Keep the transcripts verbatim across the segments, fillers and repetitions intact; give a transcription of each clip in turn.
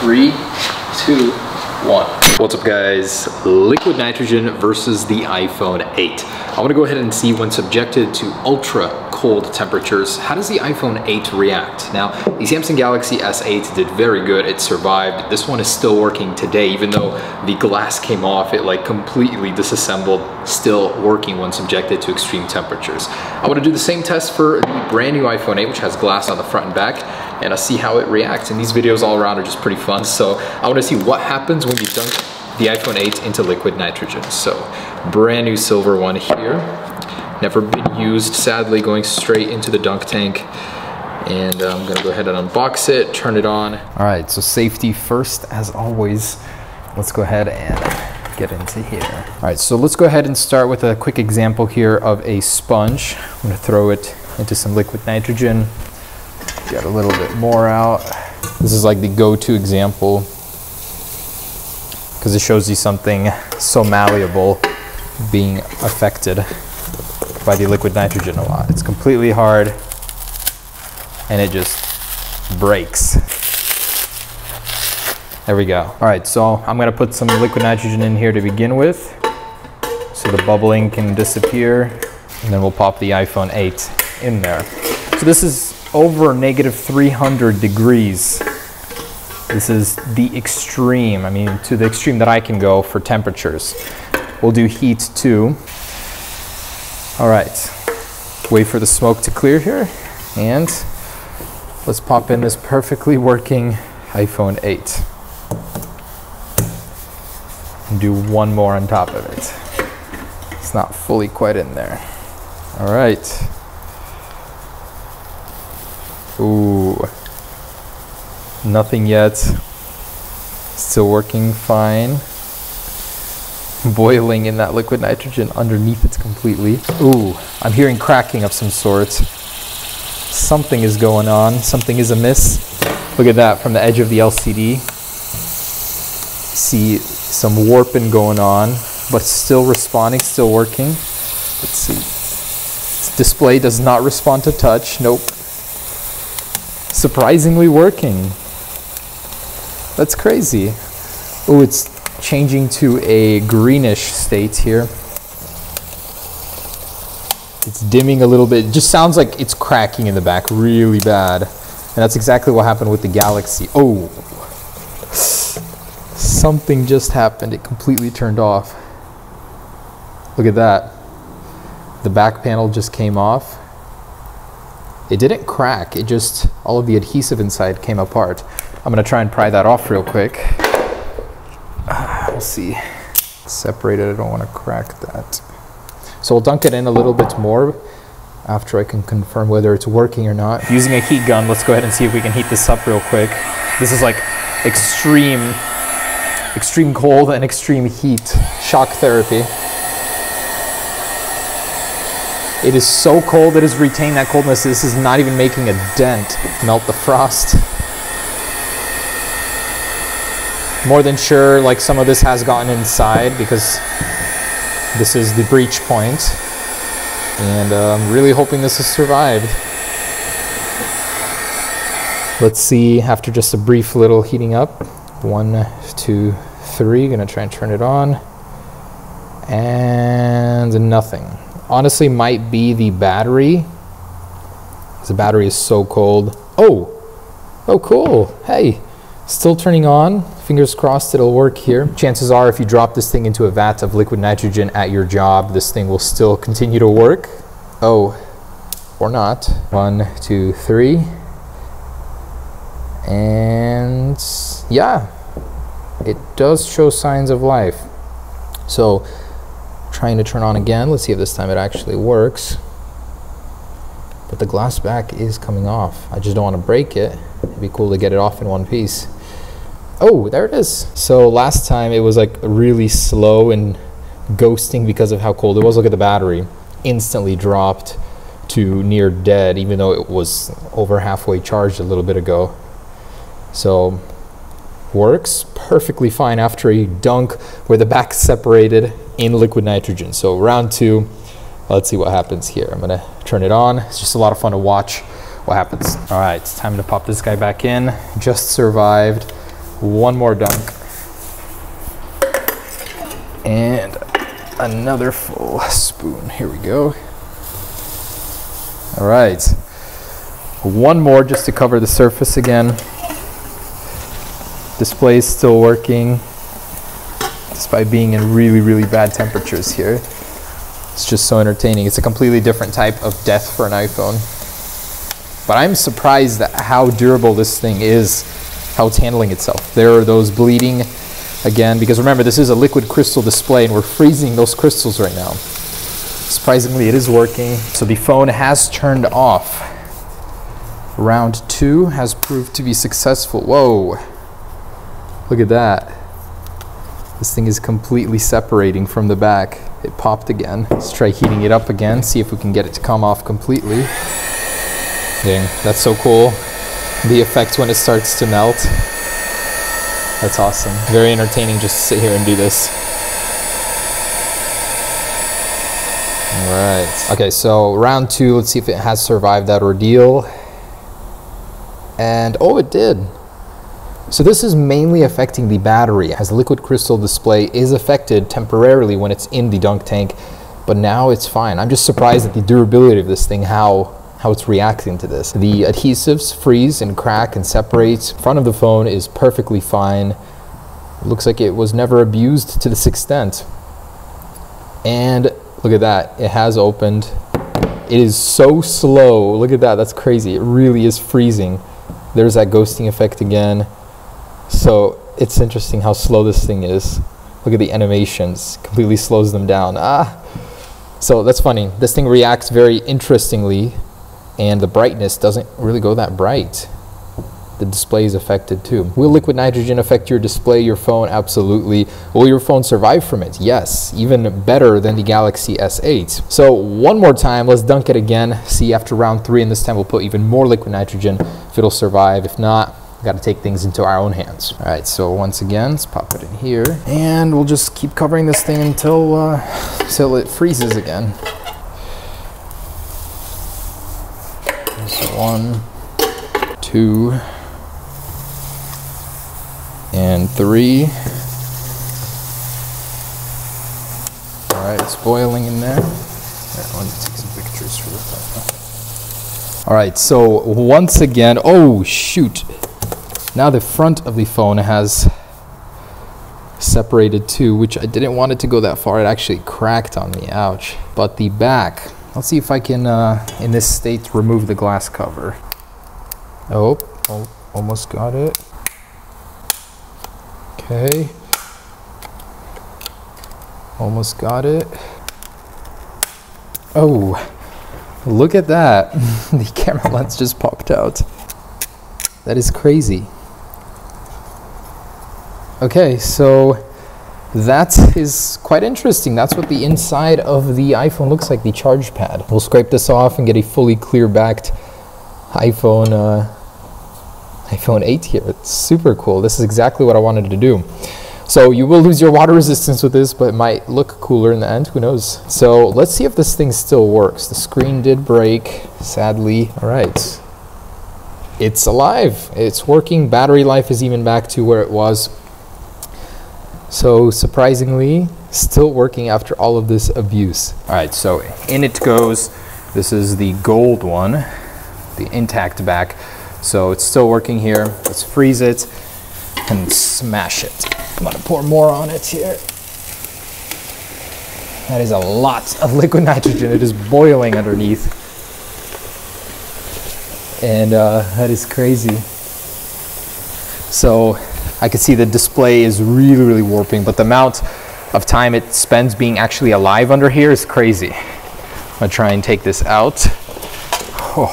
Three, two, one. What's up guys? Liquid Nitrogen versus the iPhone eight. I want to go ahead and see, when subjected to ultra cold temperatures, how does the iPhone eight react? Now, the Samsung Galaxy S eight did very good. It survived. This one is still working today, even though the glass came off, it like completely disassembled, still working when subjected to extreme temperatures. I want to do the same test for the brand new iPhone eight, which has glass on the front and back, and I'll see how it reacts. And these videos all around are just pretty fun. So I want to see what happens when you dunk the iPhone eight into liquid nitrogen. So brand new silver one here. Never been used, sadly, going straight into the dunk tank. And I'm gonna go ahead and unbox it, turn it on. All right, so safety first, as always. Let's go ahead and get into here. All right, so let's go ahead and start with a quick example here of a sponge. I'm gonna throw it into some liquid nitrogen. Got a little bit more out. This is like the go-to example because it shows you something so malleable being affected by the liquid nitrogen a lot. It's completely hard and it just breaks. There we go. All right, so I'm gonna put some liquid nitrogen in here to begin with so the bubbling can disappear, and then we'll pop the iPhone eight in there. So this is over negative three hundred degrees. This is the extreme. I mean, to the extreme that I can go for temperatures. We'll do heat too. All right, wait for the smoke to clear here, and let's pop in this perfectly working iPhone eight. And do one more on top of it. It's not fully quite in there. All right. Ooh, nothing yet, still working fine. Boiling in that liquid nitrogen underneath it completely. Ooh, I'm hearing cracking of some sort. Something is going on, something is amiss. Look at that, from the edge of the L C D. See some warping going on, but still responding, still working. Let's see, this display does not respond to touch, nope. Surprisingly working. That's crazy. Oh, it's changing to a greenish state here. It's dimming a little bit. It just sounds like it's cracking in the back really bad. And that's exactly what happened with the Galaxy. Oh, something just happened. It completely turned off. Look at that. The back panel just came off. It didn't crack, it just, all of the adhesive inside came apart. I'm gonna try and pry that off real quick. Uh, we'll see. Separated, I don't wanna crack that. So we'll dunk it in a little bit more after I can confirm whether it's working or not. Using a heat gun, let's go ahead and see if we can heat this up real quick. This is like extreme, extreme cold and extreme heat, shock therapy. It is so cold, it has retained that coldness. This is not even making a dent. Melt the frost. More than sure, like, some of this has gotten inside because this is the breach point. And uh, I'm really hoping this has survived. Let's see, after just a brief little heating up. One, two, three. Gonna try and turn it on. And nothing. Honestly, might be the battery. The battery is so cold. Oh, oh cool, hey. Still turning on, fingers crossed it'll work here. Chances are if you drop this thing into a vat of liquid nitrogen at your job, this thing will still continue to work. Oh, or not. One, two, three. And yeah, it does show signs of life. So, trying to turn on again. Let's see if this time it actually works. But the glass back is coming off. I just don't want to break it. It'd be cool to get it off in one piece. Oh, there it is. So last time it was like really slow and ghosting because of how cold it was. Look at the battery. Instantly dropped to near dead, even though it was over halfway charged a little bit ago. So works perfectly fine after a dunk where the back's separated in liquid nitrogen. So round two, let's see what happens here. I'm gonna turn it on. It's just a lot of fun to watch what happens. All right, it's time to pop this guy back in. Just survived one more dunk, and another full spoon. Here we go. All right, one more just to cover the surface again. Display is still working despite being in really, really bad temperatures here. It's just so entertaining. It's a completely different type of death for an iPhone. But I'm surprised at how durable this thing is, how it's handling itself. There are those bleeding again, because remember, this is a liquid crystal display and we're freezing those crystals right now. Surprisingly, it is working. So the phone has turned off. Round two has proved to be successful. Whoa, look at that. This thing is completely separating from the back. It popped again. Let's try heating it up again, see if we can get it to come off completely. Dang, that's so cool. The effect when it starts to melt. That's awesome. Very entertaining just to sit here and do this. All right. Okay, so round two, let's see if it has survived that ordeal. And oh, it did. So this is mainly affecting the battery, as the liquid crystal display is affected temporarily when it's in the dunk tank, but now it's fine. I'm just surprised at the durability of this thing, how how it's reacting to this. The adhesives freeze and crack and separate. Front of the phone is perfectly fine. Looks like it was never abused to this extent. And look at that, it has opened. It is so slow. Look at that, that's crazy. It really is freezing. There's that ghosting effect again. So it's interesting how slow this thing is. Look at the animations, completely slows them down. Ah, so that's funny. This thing reacts very interestingly. And the brightness doesn't really go that bright. The display is affected too. Will liquid nitrogen affect your display, your phone? Absolutely. Will your phone survive from it? Yes, even better than the Galaxy S eight. So one more time, let's dunk it again. See after round three, and this time we'll put even more liquid nitrogen if it'll survive. If not, we've got to take things into our own hands. All right, so once again, let's pop it in here. And we'll just keep covering this thing until, uh, until it freezes again. So one, two, and three. All right, it's boiling in there. All right, I need to take some pictures for that. All right, so once again, oh shoot. Now the front of the phone has separated too, which I didn't want it to go that far. It actually cracked on me, ouch. But the back, let's see if I can, uh, in this state, remove the glass cover. Oh, oh, almost got it. Okay. Almost got it. Oh, look at that. The camera lens just popped out. That is crazy. Okay, so that is quite interesting. That's what the inside of the iPhone looks like, the charge pad. We'll scrape this off and get a fully clear-backed iPhone uh, iPhone eight here. It's super cool. This is exactly what I wanted to do. So you will lose your water resistance with this, but it might look cooler in the end. Who knows? So let's see if this thing still works. The screen did break, sadly. All right. It's alive. It's working. Battery life is even back to where it was. So surprisingly, still working after all of this abuse. All right, so in it goes. This is the gold one, the intact back. So it's still working here. Let's freeze it and smash it. I'm gonna pour more on it here. That is a lot of liquid nitrogen. It is boiling underneath. And uh, that is crazy. So I can see the display is really, really warping, but the amount of time it spends being actually alive under here is crazy. I'm gonna try and take this out. Oh,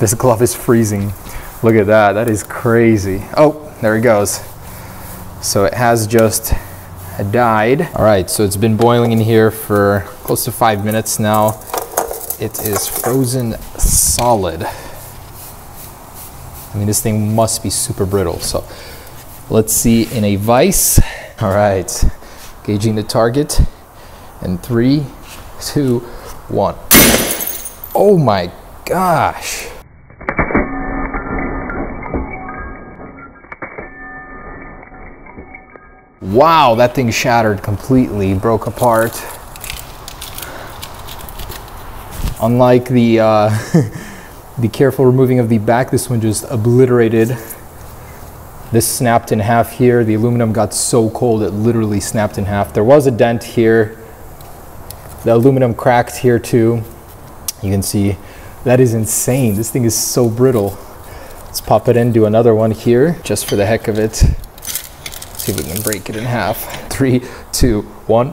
this glove is freezing. Look at that, that is crazy. Oh, there it goes. So it has just died. All right, so it's been boiling in here for close to five minutes now. It is frozen solid. I mean, this thing must be super brittle. So let's see in a vise. All right, gauging the target. And three, two, one. Oh my gosh. Wow, that thing shattered completely, broke apart. Unlike the uh, the careful removing of the back, this one just obliterated. This snapped in half here. The aluminum got so cold it literally snapped in half. There was a dent here. The aluminum cracked here too. You can see that is insane. This thing is so brittle. Let's pop it in, do another one here just for the heck of it. See if we can break it in half. Three, two, one.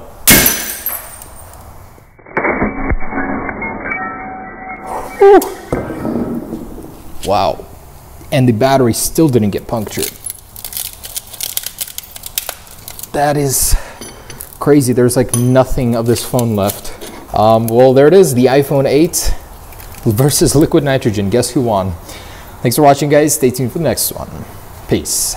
Ooh. Wow. And the battery still didn't get punctured. That is crazy. There's like nothing of this phone left. Um, well, there it is, the iPhone eight versus Liquid Nitrogen. Guess who won? Thanks for watching, guys. Stay tuned for the next one. Peace.